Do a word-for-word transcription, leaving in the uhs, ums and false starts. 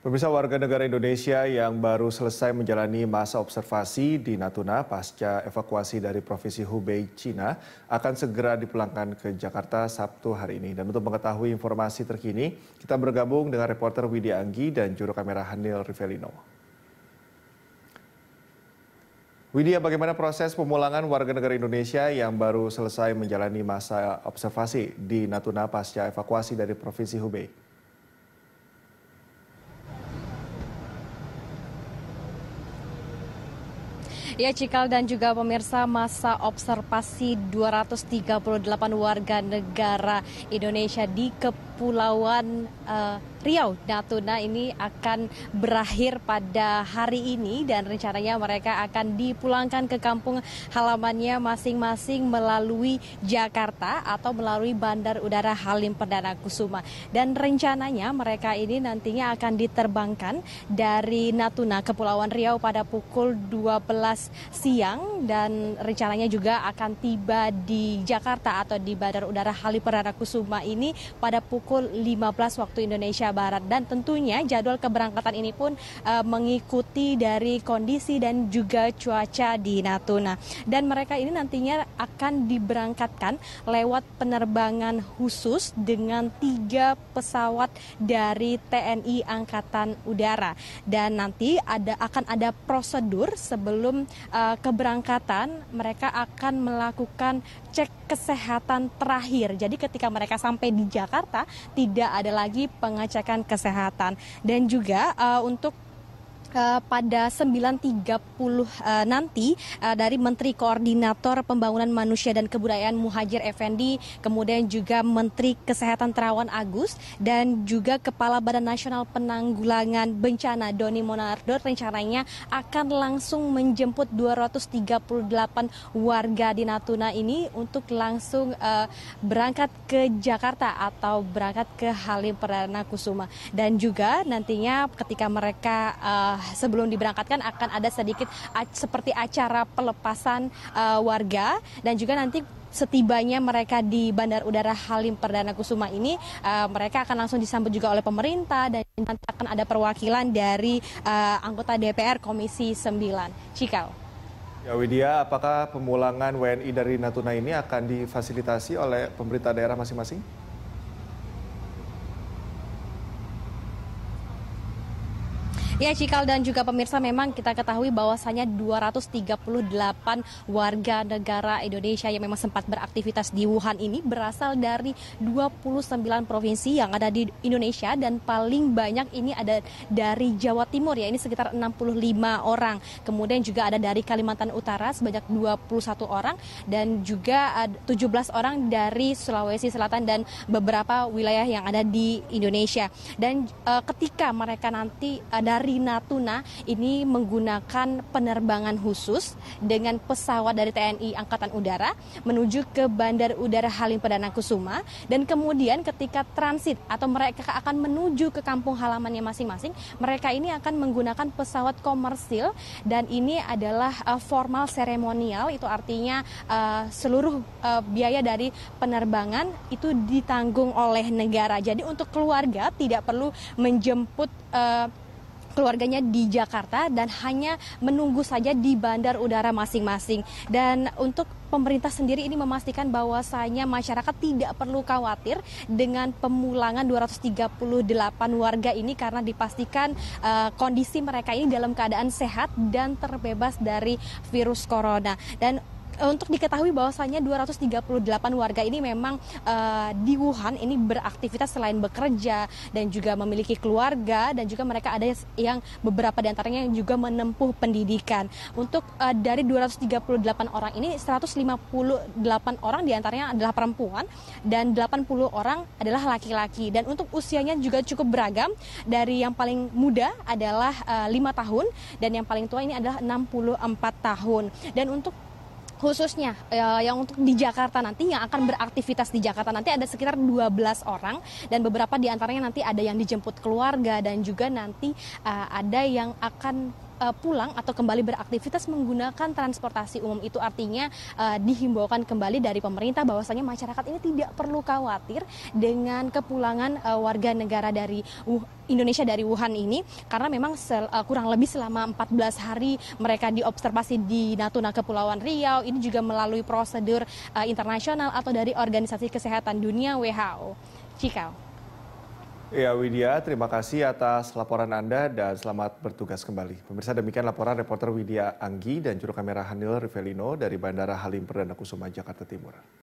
Pemirsa, warga negara Indonesia yang baru selesai menjalani masa observasi di Natuna pasca evakuasi dari Provinsi Hubei, Cina, akan segera dipulangkan ke Jakarta Sabtu hari ini. Dan untuk mengetahui informasi terkini, kita bergabung dengan reporter Widya Anggi dan juru kamera Handil Rivelino. Widya, bagaimana proses pemulangan warga negara Indonesia yang baru selesai menjalani masa observasi di Natuna pasca evakuasi dari Provinsi Hubei? Ya, Cikal dan juga pemirsa, masa observasi dua ratus tiga puluh delapan warga negara Indonesia di Kepulauan uh, Riau, Natuna ini akan berakhir pada hari ini dan rencananya mereka akan dipulangkan ke kampung halamannya masing-masing melalui Jakarta atau melalui Bandar Udara Halim Perdanakusuma. Dan rencananya mereka ini nantinya akan diterbangkan dari Natuna, Kepulauan Riau pada pukul dua belas siang dan rencananya juga akan tiba di Jakarta atau di Bandar Udara Halim Perdanakusuma ini pada pukul lima belas waktu Indonesia Barat. Dan tentunya jadwal keberangkatan ini pun uh, mengikuti dari kondisi dan juga cuaca di Natuna. Dan mereka ini nantinya akan diberangkatkan lewat penerbangan khusus dengan tiga pesawat dari T N I Angkatan Udara. Dan nanti ada akan ada prosedur sebelum uh, keberangkatan, mereka akan melakukan cek kesehatan terakhir. Jadi ketika mereka sampai di Jakarta tidak ada lagi pengecekan kesehatan. Dan juga uh, untuk Uh, pada sembilan tiga puluh uh, nanti uh, dari Menteri Koordinator Pembangunan Manusia dan Kebudayaan Muhajir Effendi, kemudian juga Menteri Kesehatan Terawan Agus dan juga Kepala Badan Nasional Penanggulangan Bencana Doni Monardo rencananya akan langsung menjemput dua ratus tiga puluh delapan warga di Natuna ini untuk langsung uh, berangkat ke Jakarta atau berangkat ke Halim Perdanakusuma. Dan juga nantinya ketika mereka uh, sebelum diberangkatkan akan ada sedikit seperti acara pelepasan uh, warga. Dan juga nanti setibanya mereka di Bandar Udara Halim Perdanakusuma ini uh, mereka akan langsung disambut juga oleh pemerintah dan nanti akan ada perwakilan dari uh, anggota D P R Komisi sembilan. Cikal. Ya Widya, apakah pemulangan W N I dari Natuna ini akan difasilitasi oleh pemerintah daerah masing-masing? Ya, Cikal dan juga pemirsa, memang kita ketahui bahwasanya dua ratus tiga puluh delapan warga negara Indonesia yang memang sempat beraktivitas di Wuhan ini berasal dari dua puluh sembilan provinsi yang ada di Indonesia dan paling banyak ini ada dari Jawa Timur ya, ini sekitar enam puluh lima orang. Kemudian juga ada dari Kalimantan Utara sebanyak dua puluh satu orang dan juga tujuh belas orang dari Sulawesi Selatan dan beberapa wilayah yang ada di Indonesia. Dan e, ketika mereka nanti e, dari Natuna ini menggunakan penerbangan khusus dengan pesawat dari T N I Angkatan Udara menuju ke Bandar Udara Halim Perdanakusuma dan kemudian ketika transit atau mereka akan menuju ke kampung halamannya masing-masing, mereka ini akan menggunakan pesawat komersil dan ini adalah uh, formal seremonial, itu artinya uh, seluruh uh, biaya dari penerbangan itu ditanggung oleh negara. Jadi untuk keluarga tidak perlu menjemput uh, keluarganya di Jakarta dan hanya menunggu saja di bandar udara masing-masing. Dan untuk pemerintah sendiri ini memastikan bahwasanya masyarakat tidak perlu khawatir dengan pemulangan dua ratus tiga puluh delapan warga ini karena dipastikan uh, kondisi mereka ini dalam keadaan sehat dan terbebas dari virus corona. Dan untuk diketahui bahwasanya dua ratus tiga puluh delapan warga ini memang uh, di Wuhan ini beraktivitas selain bekerja dan juga memiliki keluarga dan juga mereka ada yang beberapa di antaranya yang juga menempuh pendidikan. Untuk uh, dari dua ratus tiga puluh delapan orang ini seratus lima puluh delapan orang di antaranya adalah perempuan dan delapan puluh orang adalah laki-laki. Dan untuk usianya juga cukup beragam, dari yang paling muda adalah uh, lima tahun dan yang paling tua ini adalah enam puluh empat tahun. Dan untuk khususnya yang untuk di Jakarta nanti, yang akan beraktivitas di Jakarta nanti ada sekitar dua belas orang dan beberapa di antaranya nanti ada yang dijemput keluarga dan juga nanti ada yang akan uh, pulang atau kembali beraktivitas menggunakan transportasi umum. Itu artinya uh, dihimbaukan kembali dari pemerintah bahwasanya masyarakat ini tidak perlu khawatir dengan kepulangan uh, warga negara dari Wuhan. Indonesia dari Wuhan ini, karena memang sel, uh, kurang lebih selama empat belas hari mereka diobservasi di Natuna Kepulauan Riau, ini juga melalui prosedur uh, internasional atau dari Organisasi Kesehatan Dunia W H O. Cikau. Ya Widya, terima kasih atas laporan Anda dan selamat bertugas kembali. Pemirsa, demikian laporan reporter Widya Anggi dan juru kamera Handil Rivelino dari Bandara Halim Perdanakusuma, Jakarta Timur.